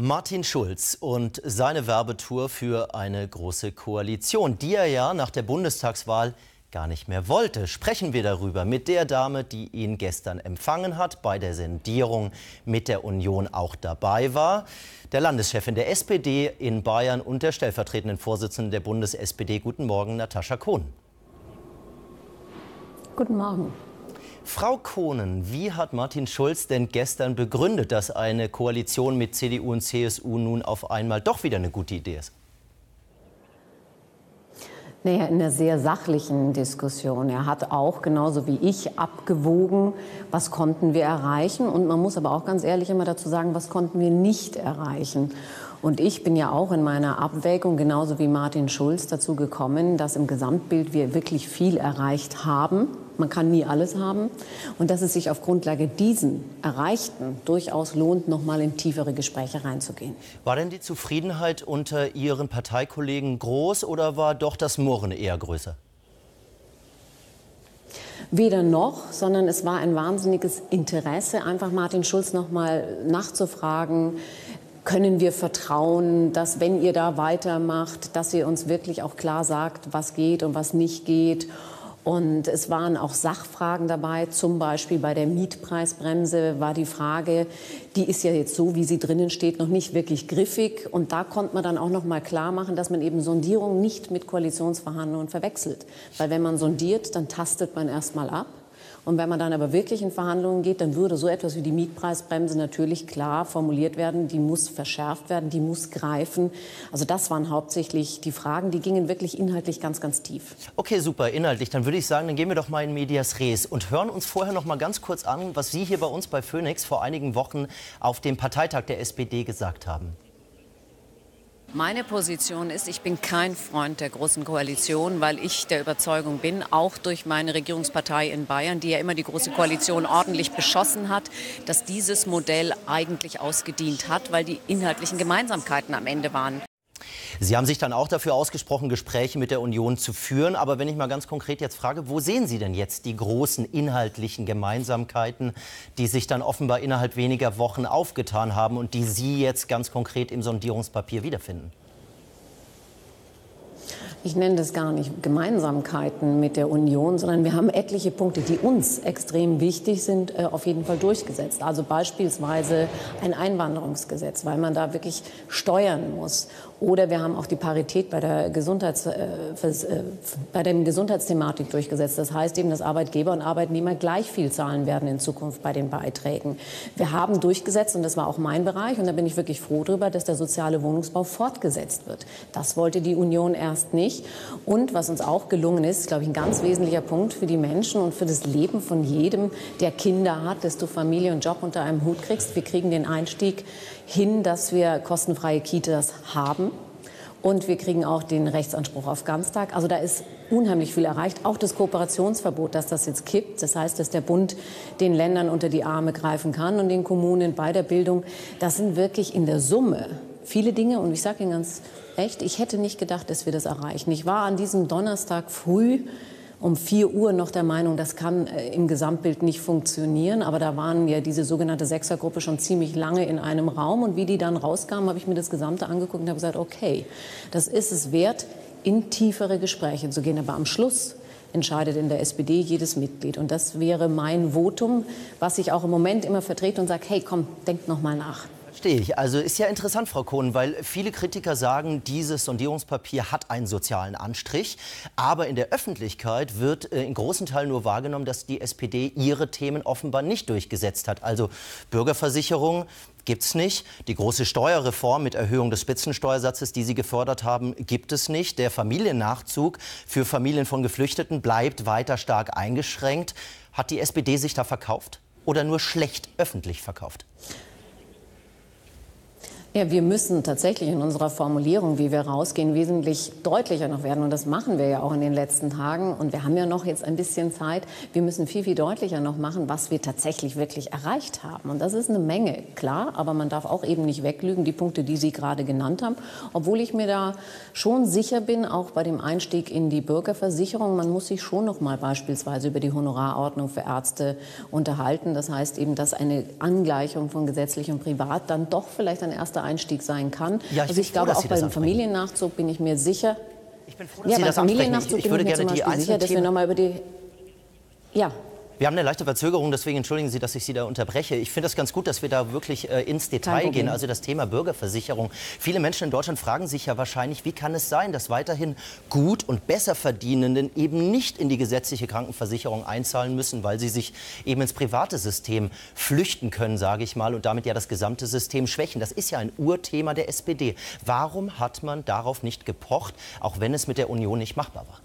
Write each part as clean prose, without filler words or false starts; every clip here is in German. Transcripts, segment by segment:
Martin Schulz und seine Werbetour für eine große Koalition, die er ja nach der Bundestagswahl gar nicht mehr wollte. Sprechen wir darüber mit der Dame, die ihn gestern empfangen hat, bei der Sondierung mit der Union auch dabei war, der Landeschefin der SPD in Bayern und der stellvertretenden Vorsitzenden der Bundes-SPD. Guten Morgen, Natascha Kohnen. Guten Morgen. Frau Kohnen, wie hat Martin Schulz denn gestern begründet, dass eine Koalition mit CDU und CSU nun auf einmal doch wieder eine gute Idee ist? Naja, in einer sehr sachlichen Diskussion. Er hat auch, genauso wie ich, abgewogen, was konnten wir erreichen. Und man muss aber auch ganz ehrlich immer dazu sagen, was konnten wir nicht erreichen. Und ich bin ja auch in meiner Abwägung, genauso wie Martin Schulz, dazu gekommen, dass im Gesamtbild wir wirklich viel erreicht haben. Man kann nie alles haben. Und dass es sich auf Grundlage diesen Erreichten durchaus lohnt, noch mal in tiefere Gespräche reinzugehen. War denn die Zufriedenheit unter Ihren Parteikollegen groß oder war doch das Murren eher größer? Weder noch, sondern es war ein wahnsinniges Interesse, einfach Martin Schulz noch mal nachzufragen, können wir vertrauen, dass, wenn ihr da weitermacht, dass ihr uns wirklich auch klar sagt, was geht und was nicht geht. Und es waren auch Sachfragen dabei, zum Beispiel bei der Mietpreisbremse war die Frage, die ist ja jetzt so, wie sie drinnen steht, noch nicht wirklich griffig. Und da konnte man dann auch noch mal klar machen, dass man eben Sondierung nicht mit Koalitionsverhandlungen verwechselt. Weil wenn man sondiert, dann tastet man erst mal ab. Und wenn man dann aber wirklich in Verhandlungen geht, dann würde so etwas wie die Mietpreisbremse natürlich klar formuliert werden. Die muss verschärft werden, die muss greifen. Also das waren hauptsächlich die Fragen, die gingen wirklich inhaltlich ganz, ganz tief. Okay, super, inhaltlich. Dann würde ich sagen, dann gehen wir doch mal in medias res und hören uns vorher noch mal ganz kurz an, was Sie hier bei uns bei Phoenix vor einigen Wochen auf dem Parteitag der SPD gesagt haben. Meine Position ist, ich bin kein Freund der Großen Koalition, weil ich der Überzeugung bin, auch durch meine Regierungspartei in Bayern, die ja immer die Große Koalition ordentlich beschossen hat, dass dieses Modell eigentlich ausgedient hat, weil die inhaltlichen Gemeinsamkeiten am Ende waren. Sie haben sich dann auch dafür ausgesprochen, Gespräche mit der Union zu führen. Aber wenn ich mal ganz konkret jetzt frage, wo sehen Sie denn jetzt die großen inhaltlichen Gemeinsamkeiten, die sich dann offenbar innerhalb weniger Wochen aufgetan haben und die Sie jetzt ganz konkret im Sondierungspapier wiederfinden? Ich nenne das gar nicht Gemeinsamkeiten mit der Union, sondern wir haben etliche Punkte, die uns extrem wichtig sind, auf jeden Fall durchgesetzt. Also beispielsweise ein Einwanderungsgesetz, weil man da wirklich steuern muss. Oder wir haben auch die Parität bei der Gesundheitsthematik durchgesetzt. Das heißt eben, dass Arbeitgeber und Arbeitnehmer gleich viel zahlen werden in Zukunft bei den Beiträgen. Wir haben durchgesetzt, und das war auch mein Bereich, und da bin ich wirklich froh drüber, dass der soziale Wohnungsbau fortgesetzt wird. Das wollte die Union erst nicht. Und was uns auch gelungen ist, glaube ich, ein ganz wesentlicher Punkt für die Menschen und für das Leben von jedem, der Kinder hat, dass du Familie und Job unter einem Hut kriegst. Wir kriegen den Einstieg hin, dass wir kostenfreie Kitas haben. Und wir kriegen auch den Rechtsanspruch auf Ganztag. Also da ist unheimlich viel erreicht. Auch das Kooperationsverbot, dass das jetzt kippt. Das heißt, dass der Bund den Ländern unter die Arme greifen kann und den Kommunen bei der Bildung. Das sind wirklich in der Summe viele Dinge. Und ich sage Ihnen ganz echt, ich hätte nicht gedacht, dass wir das erreichen. Ich war an diesem Donnerstag früh um 4 Uhr noch der Meinung, das kann im Gesamtbild nicht funktionieren. Aber da waren ja diese sogenannte Sechsergruppe schon ziemlich lange in einem Raum. Und wie die dann rauskamen, habe ich mir das Gesamte angeguckt und habe gesagt, okay, das ist es wert, in tiefere Gespräche zu gehen. Aber am Schluss entscheidet in der SPD jedes Mitglied. Und das wäre mein Votum, was ich auch im Moment immer vertrete und sage, hey, komm, denkt noch mal nach. Verstehe ich. Also ist ja interessant, Frau Kohnen, weil viele Kritiker sagen, dieses Sondierungspapier hat einen sozialen Anstrich. Aber in der Öffentlichkeit wird in großen Teilen nur wahrgenommen, dass die SPD ihre Themen offenbar nicht durchgesetzt hat. Also Bürgerversicherung gibt es nicht. Die große Steuerreform mit Erhöhung des Spitzensteuersatzes, die Sie gefördert haben, gibt es nicht. Der Familiennachzug für Familien von Geflüchteten bleibt weiter stark eingeschränkt. Hat die SPD sich da verkauft oder nur schlecht öffentlich verkauft? Ja, wir müssen tatsächlich in unserer Formulierung, wie wir rausgehen, wesentlich deutlicher noch werden. Und das machen wir ja auch in den letzten Tagen. Und wir haben ja noch jetzt ein bisschen Zeit. Wir müssen viel, viel deutlicher noch machen, was wir tatsächlich wirklich erreicht haben. Und das ist eine Menge, klar. Aber man darf auch eben nicht weglügen, die Punkte, die Sie gerade genannt haben. Obwohl ich mir da schon sicher bin, auch bei dem Einstieg in die Bürgerversicherung, man muss sich schon noch mal beispielsweise über die Honorarordnung für Ärzte unterhalten. Das heißt eben, dass eine Angleichung von gesetzlich und privat dann doch vielleicht ein erster Einstieg sein kann. Ja, also ich glaube, auch beim Familiennachzug bin ich mir sicher. Ich bin froh, dass Sie das ansprechen. Ich würde gerne die einzelnen Themen... Wir haben eine leichte Verzögerung, deswegen entschuldigen Sie, dass ich Sie da unterbreche. Ich finde das ganz gut, dass wir da wirklich ins Detail gehen, also das Thema Bürgerversicherung. Viele Menschen in Deutschland fragen sich ja wahrscheinlich, wie kann es sein, dass weiterhin gut und besser Verdienenden eben nicht in die gesetzliche Krankenversicherung einzahlen müssen, weil sie sich eben ins private System flüchten können, sage ich mal, und damit ja das gesamte System schwächen. Das ist ja ein Urthema der SPD. Warum hat man darauf nicht gepocht, auch wenn es mit der Union nicht machbar war?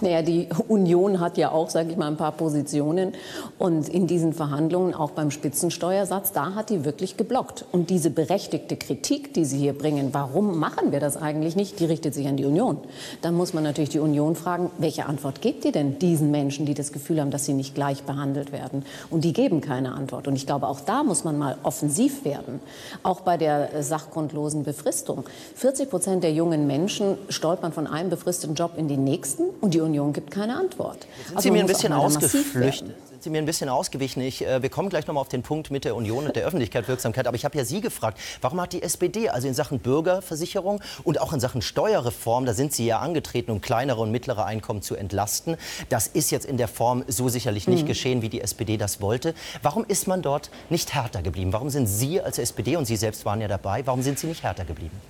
Naja, die Union hat ja auch, sage ich mal, ein paar Positionen. Und in diesen Verhandlungen, auch beim Spitzensteuersatz, da hat die wirklich geblockt. Und diese berechtigte Kritik, die Sie hier bringen, warum machen wir das eigentlich nicht, die richtet sich an die Union. Dann muss man natürlich die Union fragen, welche Antwort gebt ihr denn diesen Menschen, die das Gefühl haben, dass sie nicht gleich behandelt werden? Und die geben keine Antwort. Und ich glaube, auch da muss man mal offensiv werden. Auch bei der sachgrundlosen Befristung. 40% der jungen Menschen stolpern von einem befristeten Job in den nächsten. Und die Union gibt keine Antwort. Sind Sie mir ein bisschen ausgeflüchtet? Sie mir ein bisschen ausgewichen. Wir kommen gleich noch mal auf den Punkt mit der Union und der Öffentlichkeitswirksamkeit. Aber ich habe ja Sie gefragt, warum hat die SPD, also in Sachen Bürgerversicherung und auch in Sachen Steuerreform, da sind Sie ja angetreten, um kleinere und mittlere Einkommen zu entlasten. Das ist jetzt in der Form so sicherlich nicht geschehen, wie die SPD das wollte. Warum ist man dort nicht härter geblieben? Warum sind Sie als SPD, und Sie selbst waren ja dabei, warum sind Sie nicht härter geblieben?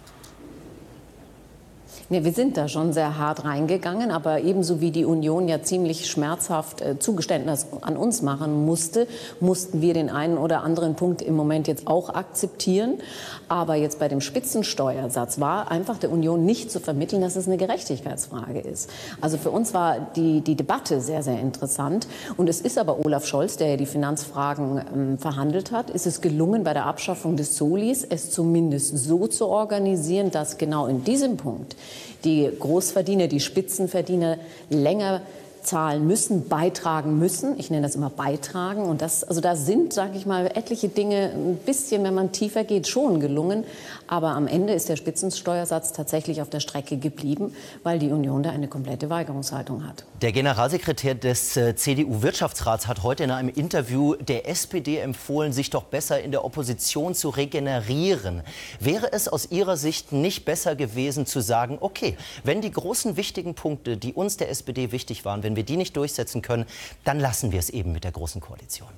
Nee, wir sind da schon sehr hart reingegangen, aber ebenso wie die Union ja ziemlich schmerzhaft Zugeständnis an uns machen musste, mussten wir den einen oder anderen Punkt im Moment jetzt auch akzeptieren. Aber jetzt bei dem Spitzensteuersatz war einfach der Union nicht zu vermitteln, dass es eine Gerechtigkeitsfrage ist. Also für uns war die Debatte sehr, sehr interessant. Und es ist aber Olaf Scholz, der ja die Finanzfragen verhandelt hat, ist es gelungen, bei der Abschaffung des Solis es zumindest so zu organisieren, dass genau in diesem Punkt die Großverdiener, die Spitzenverdiener länger zahlen müssen, beitragen müssen. Ich nenne das immer beitragen. Und das, also da sind, sage ich mal, etliche Dinge ein bisschen, wenn man tiefer geht, schon gelungen. Aber am Ende ist der Spitzensteuersatz tatsächlich auf der Strecke geblieben, weil die Union da eine komplette Weigerungshaltung hat. Der Generalsekretär des CDU-Wirtschaftsrats hat heute in einem Interview der SPD empfohlen, sich doch besser in der Opposition zu regenerieren. Wäre es aus Ihrer Sicht nicht besser gewesen zu sagen, okay, wenn die großen wichtigen Punkte, die uns der SPD wichtig waren, wenn wir die nicht durchsetzen können, dann lassen wir es eben mit der Großen Koalition?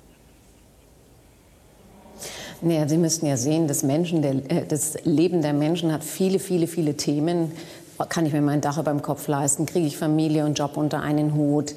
Naja, Sie müssten ja sehen, das Leben der Menschen hat viele, viele, viele Themen. Kann ich mir mein Dach über dem Kopf leisten? Kriege ich Familie und Job unter einen Hut?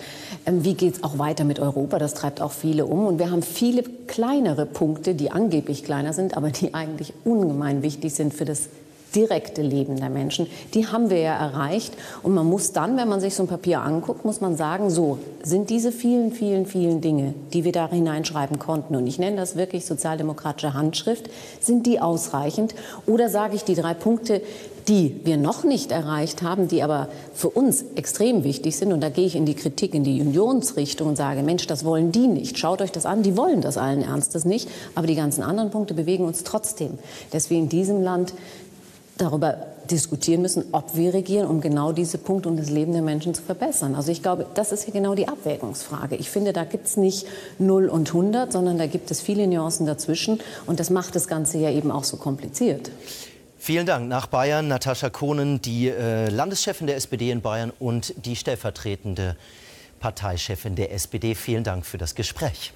Wie geht es auch weiter mit Europa? Das treibt auch viele um. Und wir haben viele kleinere Punkte, die angeblich kleiner sind, aber die eigentlich ungemein wichtig sind für das direkte Leben der Menschen, die haben wir ja erreicht. Und man muss dann, wenn man sich so ein Papier anguckt, muss man sagen, so sind diese vielen, vielen, vielen Dinge, die wir da hineinschreiben konnten, und ich nenne das wirklich sozialdemokratische Handschrift, sind die ausreichend? Oder sage ich, die 3 Punkte, die wir noch nicht erreicht haben, die aber für uns extrem wichtig sind, und da gehe ich in die Kritik, in die Unionsrichtung und sage, Mensch, das wollen die nicht. Schaut euch das an, die wollen das allen Ernstes nicht. Aber die ganzen anderen Punkte bewegen uns trotzdem, dass wir in diesem Land darüber diskutieren müssen, ob wir regieren, um genau diese Punkte und das Leben der Menschen zu verbessern. Also ich glaube, das ist hier genau die Abwägungsfrage. Ich finde, da gibt es nicht 0 und 100, sondern da gibt es viele Nuancen dazwischen. Und das macht das Ganze ja eben auch so kompliziert. Vielen Dank. Nach Bayern, Natascha Kohnen, die Landeschefin der SPD in Bayern und die stellvertretende Parteichefin der SPD. Vielen Dank für das Gespräch.